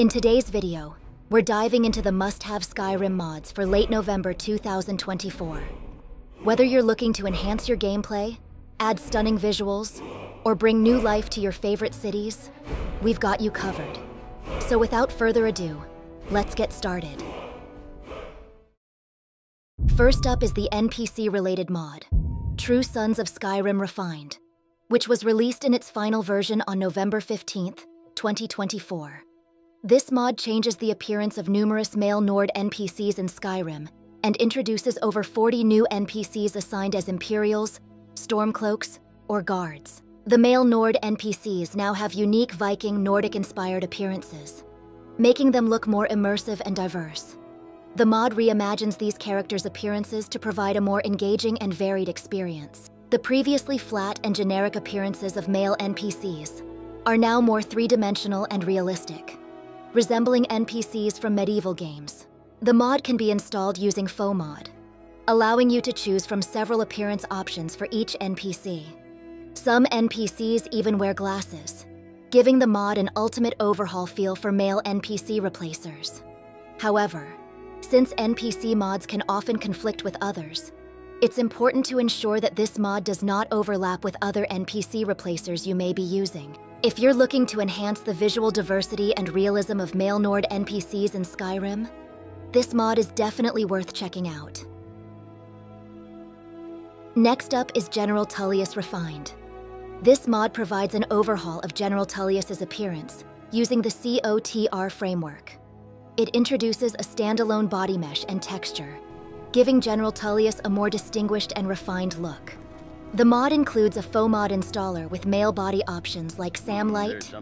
In today's video, we're diving into the must-have Skyrim mods for late November 2024. Whether you're looking to enhance your gameplay, add stunning visuals, or bring new life to your favorite cities, we've got you covered. So without further ado, let's get started. First up is the NPC-related mod, True Sons of Skyrim Refined, which was released in its final version on November 15th, 2024. This mod changes the appearance of numerous male Nord NPCs in Skyrim and introduces over 40 new NPCs assigned as Imperials, Stormcloaks, or Guards. The male Nord NPCs now have unique Viking Nordic-inspired appearances, making them look more immersive and diverse. The mod reimagines these characters' appearances to provide a more engaging and varied experience. The previously flat and generic appearances of male NPCs are now more three-dimensional and realistic, resembling NPCs from medieval games. The mod can be installed using FOMod, allowing you to choose from several appearance options for each NPC. Some NPCs even wear glasses, giving the mod an ultimate overhaul feel for male NPC replacers. However, since NPC mods can often conflict with others, it's important to ensure that this mod does not overlap with other NPC replacers you may be using. If you're looking to enhance the visual diversity and realism of male Nord NPCs in Skyrim, this mod is definitely worth checking out. Next up is General Tullius Refined. This mod provides an overhaul of General Tullius's appearance using the COTR framework. It introduces a standalone body mesh and texture, giving General Tullius a more distinguished and refined look. The mod includes a FOMod installer with male body options like Samlite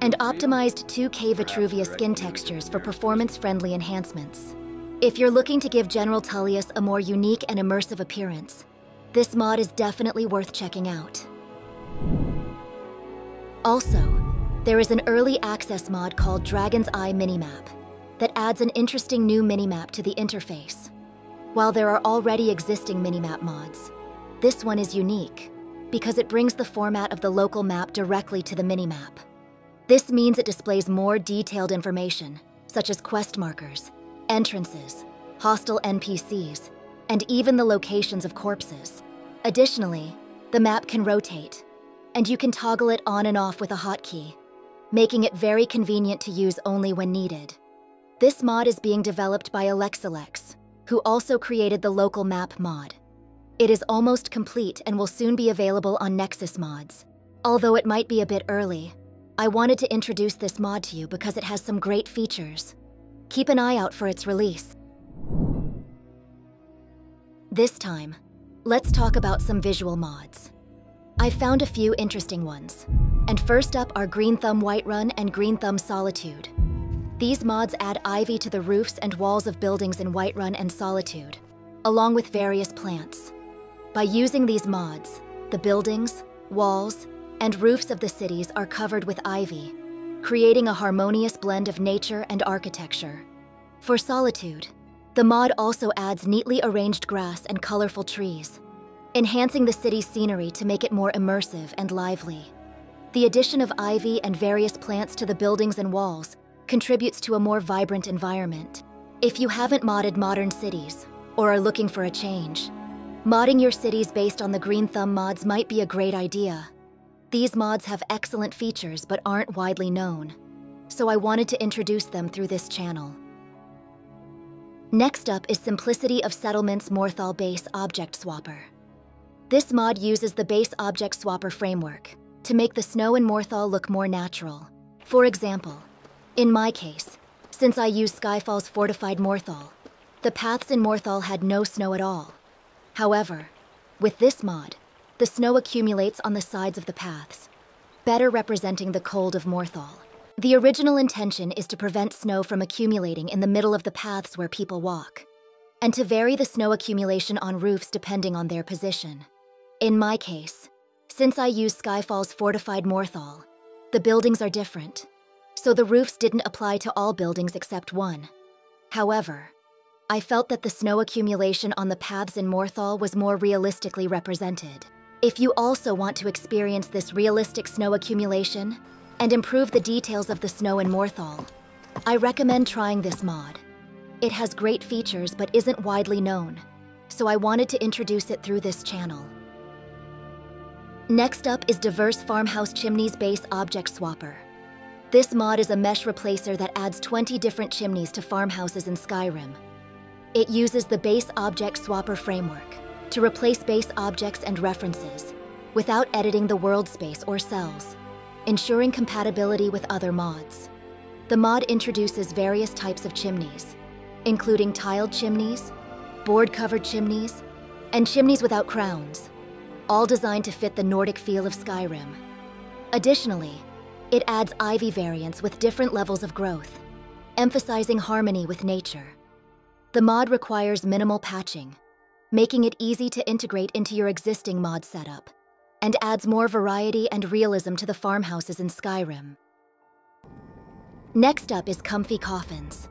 and optimized 2K Vitruvia skin textures for performance-friendly enhancements. If you're looking to give General Tullius a more unique and immersive appearance, this mod is definitely worth checking out. Also, there is an early access mod called Dragon's Eye Minimap that adds an interesting new minimap to the interface. While there are already existing minimap mods, this one is unique because it brings the format of the local map directly to the minimap. This means it displays more detailed information, such as quest markers, entrances, hostile NPCs, and even the locations of corpses. Additionally, the map can rotate, and you can toggle it on and off with a hotkey, making it very convenient to use only when needed. This mod is being developed by AlexSylex, who also created the local map mod. It is almost complete and will soon be available on Nexus mods. Although it might be a bit early, I wanted to introduce this mod to you because it has some great features. Keep an eye out for its release. This time, let's talk about some visual mods. I found a few interesting ones, and first up are Green Thumb Whiterun and Green Thumb Solitude. These mods add ivy to the roofs and walls of buildings in Whiterun and Solitude, along with various plants. By using these mods, the buildings, walls, and roofs of the cities are covered with ivy, creating a harmonious blend of nature and architecture. For Solitude, the mod also adds neatly arranged grass and colorful trees, enhancing the city's scenery to make it more immersive and lively. The addition of ivy and various plants to the buildings and walls contributes to a more vibrant environment. If you haven't modded modern cities, or are looking for a change, modding your cities based on the Green Thumb mods might be a great idea. These mods have excellent features but aren't widely known, so I wanted to introduce them through this channel. Next up is Simplicity of Settlements Morthal Base Object Swapper. This mod uses the Base Object Swapper framework to make the snow in Morthal look more natural. For example, in my case, since I use Skyfall's Fortified Morthal, the paths in Morthal had no snow at all. However, with this mod, the snow accumulates on the sides of the paths, better representing the cold of Morthal. The original intention is to prevent snow from accumulating in the middle of the paths where people walk, and to vary the snow accumulation on roofs depending on their position. In my case, since I use Skyfall's Fortified Morthal, the buildings are different, so the roofs didn't apply to all buildings except one. However, I felt that the snow accumulation on the paths in Morthal was more realistically represented. If you also want to experience this realistic snow accumulation and improve the details of the snow in Morthal, I recommend trying this mod. It has great features but isn't widely known, so I wanted to introduce it through this channel. Next up is Diverse Farmhouse Chimneys Base Object Swapper. This mod is a mesh replacer that adds 20 different chimneys to farmhouses in Skyrim. It uses the Base Object Swapper framework to replace base objects and references without editing the world space or cells, ensuring compatibility with other mods. The mod introduces various types of chimneys, including tiled chimneys, board-covered chimneys, and chimneys without crowns, all designed to fit the Nordic feel of Skyrim. Additionally, it adds ivy variants with different levels of growth, emphasizing harmony with nature. The mod requires minimal patching, making it easy to integrate into your existing mod setup, and adds more variety and realism to the farmhouses in Skyrim. Next up is Comfy Coffins.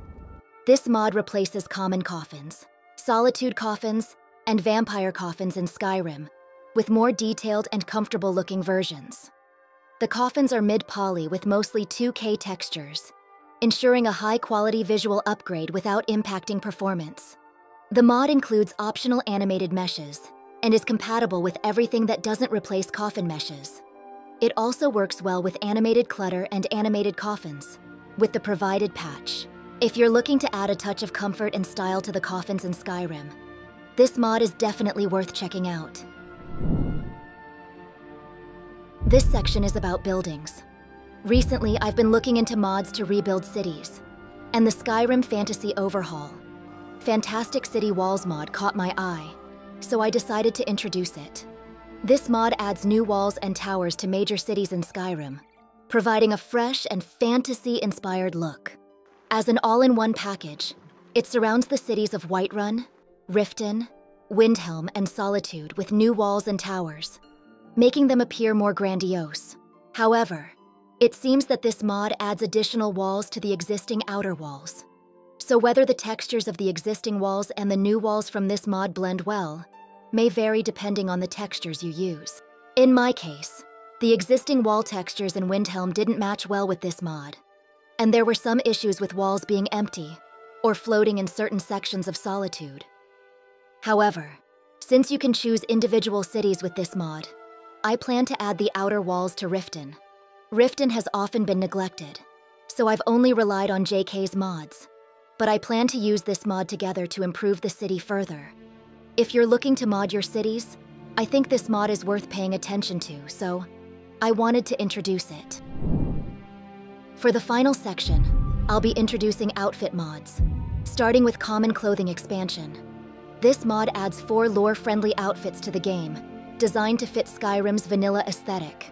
This mod replaces Common Coffins, Solitude Coffins, and Vampire Coffins in Skyrim, with more detailed and comfortable-looking versions. The coffins are mid-poly with mostly 2K textures, ensuring a high-quality visual upgrade without impacting performance. The mod includes optional animated meshes and is compatible with everything that doesn't replace coffin meshes. It also works well with animated clutter and animated coffins, with the provided patch. If you're looking to add a touch of comfort and style to the coffins in Skyrim, this mod is definitely worth checking out. This section is about buildings. Recently, I've been looking into mods to rebuild cities, and the Skyrim Fantasy Overhaul, Fantastic City Walls mod caught my eye, so I decided to introduce it. This mod adds new walls and towers to major cities in Skyrim, providing a fresh and fantasy-inspired look. As an all-in-one package, it surrounds the cities of Whiterun, Riften, Windhelm, and Solitude with new walls and towers, making them appear more grandiose. However, it seems that this mod adds additional walls to the existing outer walls. So whether the textures of the existing walls and the new walls from this mod blend well may vary depending on the textures you use. In my case, the existing wall textures in Windhelm didn't match well with this mod, and there were some issues with walls being empty or floating in certain sections of Solitude. However, since you can choose individual cities with this mod, I plan to add the outer walls to Riften. Riften has often been neglected, so I've only relied on JK's mods, but I plan to use this mod together to improve the city further. If you're looking to mod your cities, I think this mod is worth paying attention to, so I wanted to introduce it. For the final section, I'll be introducing outfit mods, starting with Common Clothing Expansion. This mod adds 4 lore-friendly outfits to the game, designed to fit Skyrim's vanilla aesthetic.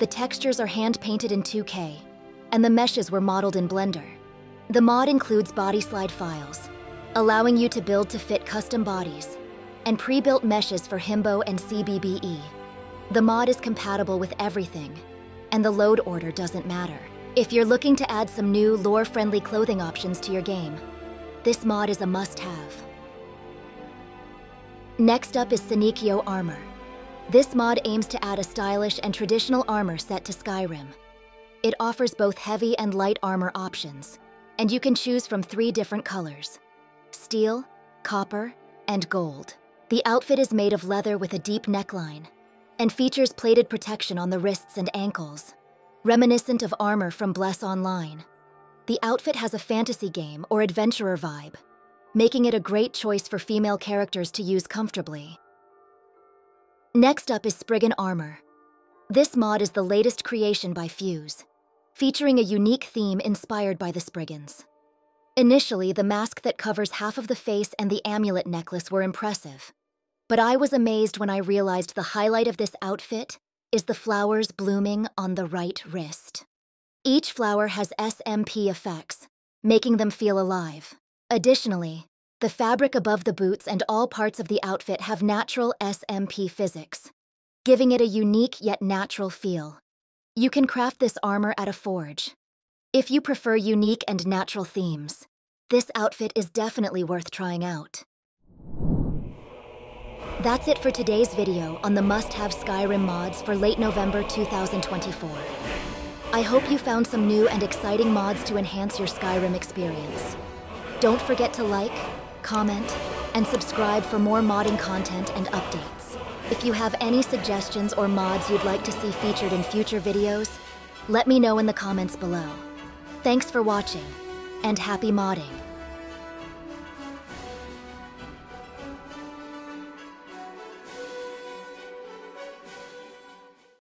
The textures are hand-painted in 2K, and the meshes were modeled in Blender. The mod includes body slide files, allowing you to build to fit custom bodies, and pre-built meshes for Himbo and CBBE. The mod is compatible with everything, and the load order doesn't matter. If you're looking to add some new lore-friendly clothing options to your game, this mod is a must-have. Next up is Senecio Armor. This mod aims to add a stylish and traditional armor set to Skyrim. It offers both heavy and light armor options, and you can choose from 3 different colors: steel, copper, and gold. The outfit is made of leather with a deep neckline, and features plated protection on the wrists and ankles, reminiscent of armor from Bless Online. The outfit has a fantasy game or adventurer vibe, making it a great choice for female characters to use comfortably. Next up is Spriggan Armor. This mod is the latest creation by Fuse, featuring a unique theme inspired by the Spriggans. Initially, the mask that covers half of the face and the amulet necklace were impressive, but I was amazed when I realized the highlight of this outfit is the flowers blooming on the right wrist. Each flower has SMP effects, making them feel alive. Additionally, the fabric above the boots and all parts of the outfit have natural SMP physics, giving it a unique yet natural feel. You can craft this armor at a forge. If you prefer unique and natural themes, this outfit is definitely worth trying out. That's it for today's video on the must-have Skyrim mods for late November 2024. I hope you found some new and exciting mods to enhance your Skyrim experience. Don't forget to like, comment, and subscribe for more modding content and updates. If you have any suggestions or mods you'd like to see featured in future videos, let me know in the comments below. Thanks for watching, and happy modding!